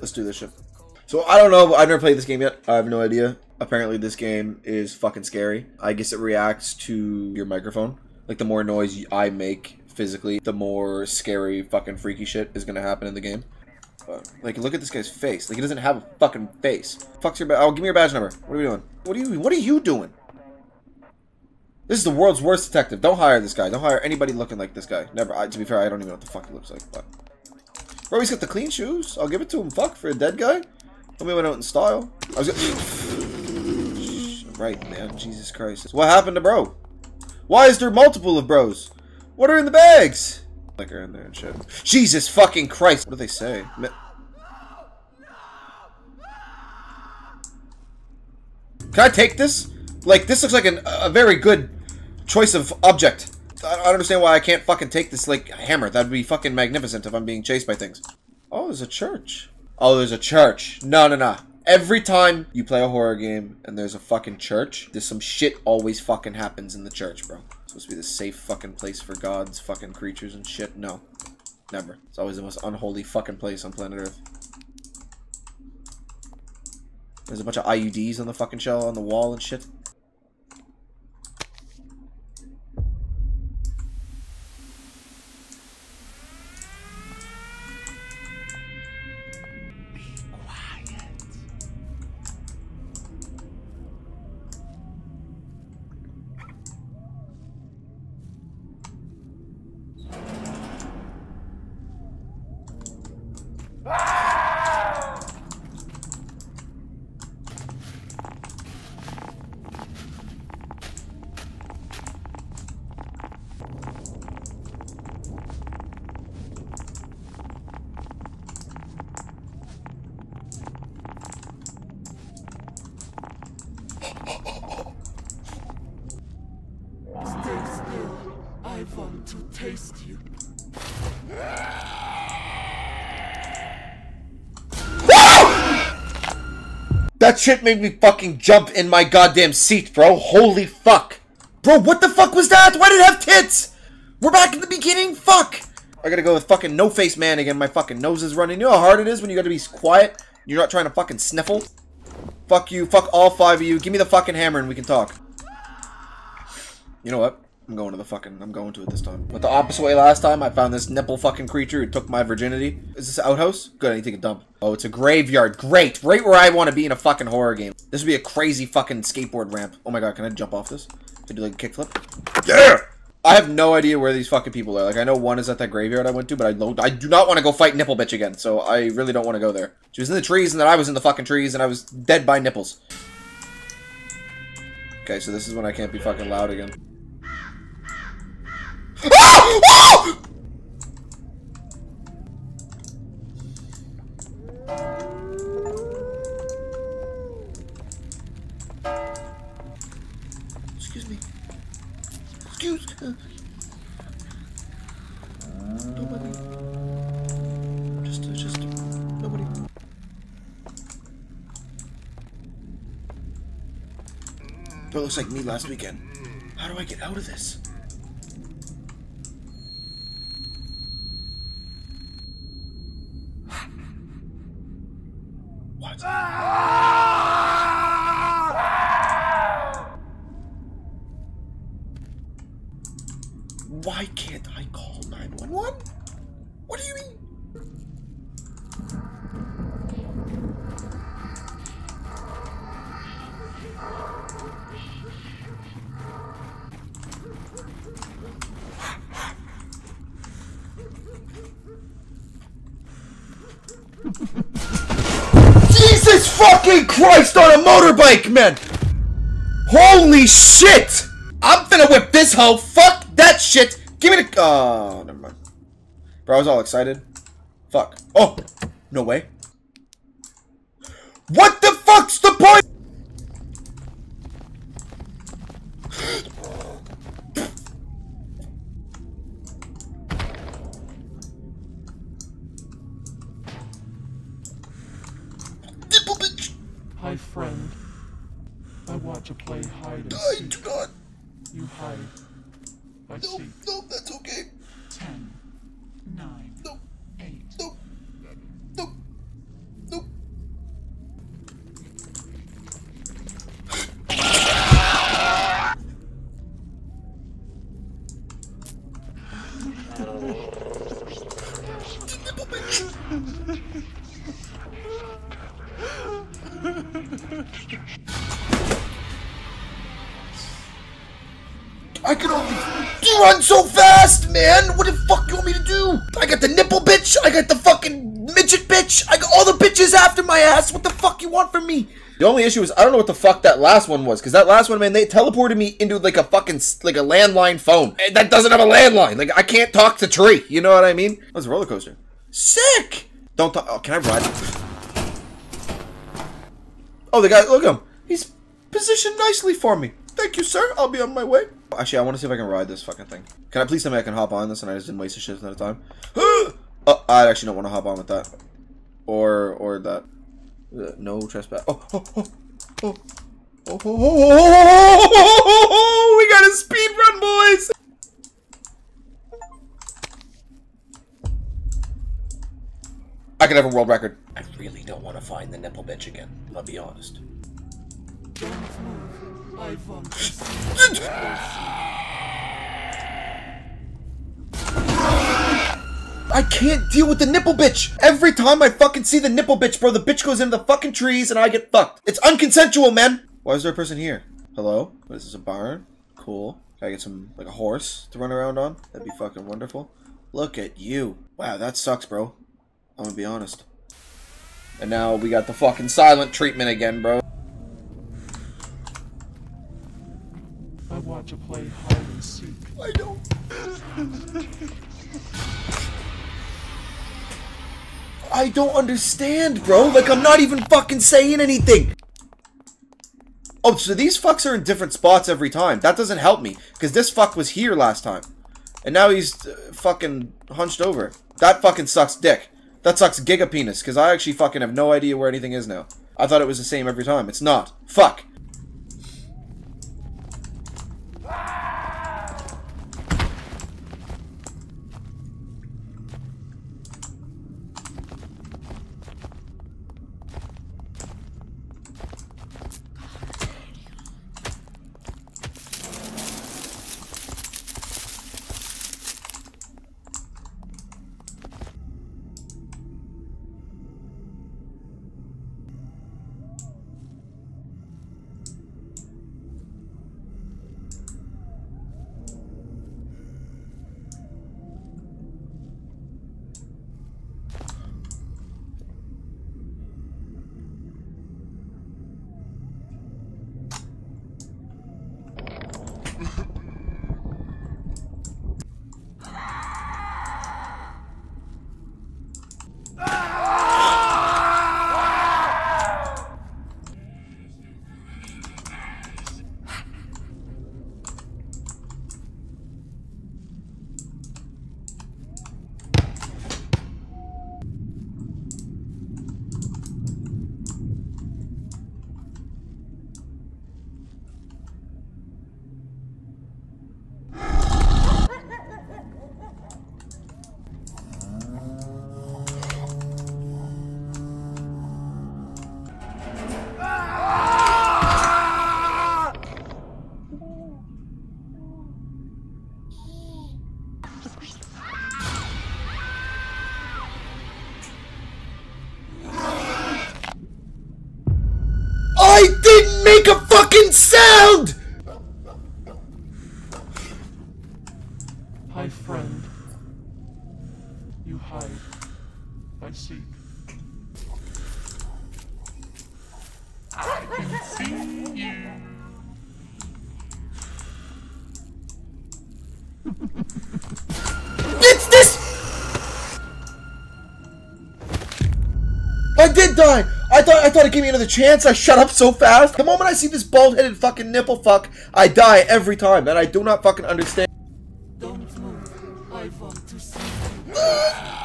Let's do this shit. So I don't know, I've never played this game yet. I have no idea. Apparently this game is fucking scary. I guess it reacts to your microphone. Like the more noise I make physically, the more scary fucking freaky shit is gonna happen in the game. But, like, look at this guy's face. Like, he doesn't have a fucking face. Fuck's your badge. Oh, give me your badge number. What are we doing? What are you doing? This is the world's worst detective. Don't hire this guy. Don't hire anybody looking like this guy. Never. To be fair, I don't even know what the fuck he looks like. But bro, he's got the clean shoes. I'll give it to him. Fuck, for a dead guy. Homie went out in style. I was gonna... Right, man. Jesus Christ. What happened to bro? Why is there multiple of bros? What are in the bags? Like her in there and shit. Jesus fucking Christ! What do they say? Can I take this? Like, this looks like a very good choice of object. I don't understand why I can't fucking take this, like, hammer. That'd be fucking magnificent if I'm being chased by things. Oh, there's a church. Oh, there's a church. No, no, no. Every time you play a horror game and there's a fucking church, there's some shit always fucking happens in the church, bro. It's supposed to be the safe fucking place for gods, fucking creatures and shit. No. Never. It's always the most unholy fucking place on planet Earth. There's a bunch of IUDs on the fucking shell on the wall and shit. I want to taste you. That shit made me fucking jump in my goddamn seat, bro. Holy fuck. Bro, what the fuck was that? Why did it have tits? We're back in the beginning? Fuck. I gotta go with fucking No Face Man again. My fucking nose is running. You know how hard it is when you gotta be quiet? You're not trying to fucking sniffle? Fuck you. Fuck all five of you. Give me the fucking hammer and we can talk. You know what? I'm going to it this time. Went the opposite way last time. I found this nipple fucking creature who took my virginity. Is this an outhouse? Good, I need to take a dump. Oh, it's a graveyard. Great. Right where I want to be in a fucking horror game. This would be a crazy fucking skateboard ramp. Oh my god, can I jump off this? Can I do like a kickflip? Yeah! I have no idea where these fucking people are. Like, I know one is at that graveyard I went to, but I do not want to go fight Nipple Bitch again, so I really don't want to go there. She was in the trees, and then I was in the fucking trees, and I was dead by nipples. Okay, so this is when I can't be fucking loud again. Ah! Ah! Excuse me. Excuse me. Nobody. Just nobody. That looks like me last weekend. How do I get out of this? Why can't I call 911? What do you mean? Jesus fucking Christ on a motorbike, man! Holy shit! I'm finna whip this hoe. Fuck that shit! Give me the- Oh, never mind. Bro, I was all excited. Fuck. Oh! No way. What the fuck's the point?! Nipple bitch! Hi, friend. I want to play hide and seek. I do not! You hide. I no, see. No, that's okay. 10, 9, no. 8, no, no, no. I can only run so fast, man. What the fuck you want me to do? I got the nipple bitch. I got the fucking midget bitch. I got all the bitches after my ass. What the fuck you want from me? The only issue is I don't know what the fuck that last one was, because that last one, man, they teleported me into like a fucking like a landline phone. And that doesn't have a landline. Like I can't talk to Tree. You know what I mean? That was a roller coaster. Sick. Don't talk. Oh, can I ride? Oh, the guy, look at him. He's positioned nicely for me. Thank you, sir. I'll be on my way. Actually, I want to see if I can ride this fucking thing. Can I please tell me I can hop on this and I just didn't waste a shit at a time? Oh, I actually don't want to hop on with that. Or that. No trespass. Oh, we got a speed run, boys. I could have a world record. I really don't want to find the nipple bitch again. I'll be honest. Don't move. I want to see I can't deal with the nipple bitch. Every time I fucking see the nipple bitch, bro, the bitch goes into the fucking trees and I get fucked. It's unconsensual, man. Why is there a person here? Hello? What is this, a barn? Cool. Can I get some, like a horse to run around on? That'd be fucking wonderful. Look at you. Wow, that sucks, bro. I'm gonna be honest. And now we got the fucking silent treatment again, bro. I want to play hide and seek. I don't. I don't understand, bro. Like, I'm not even fucking saying anything. Oh, so these fucks are in different spots every time. That doesn't help me, because this fuck was here last time. And now he's fucking hunched over. That fucking sucks dick. That sucks giga penis, because I actually fucking have no idea where anything is now. I thought it was the same every time. It's not. Fuck. I didn't make a fucking sound! Hi, friend. You hide. I seek. I can see you. It's this! I did die! I thought it gave me another chance. I shut up so fast. The moment I see this bald-headed fucking nipple fuck, I die every time, and I do not fucking understand. Don't move. I want to see you.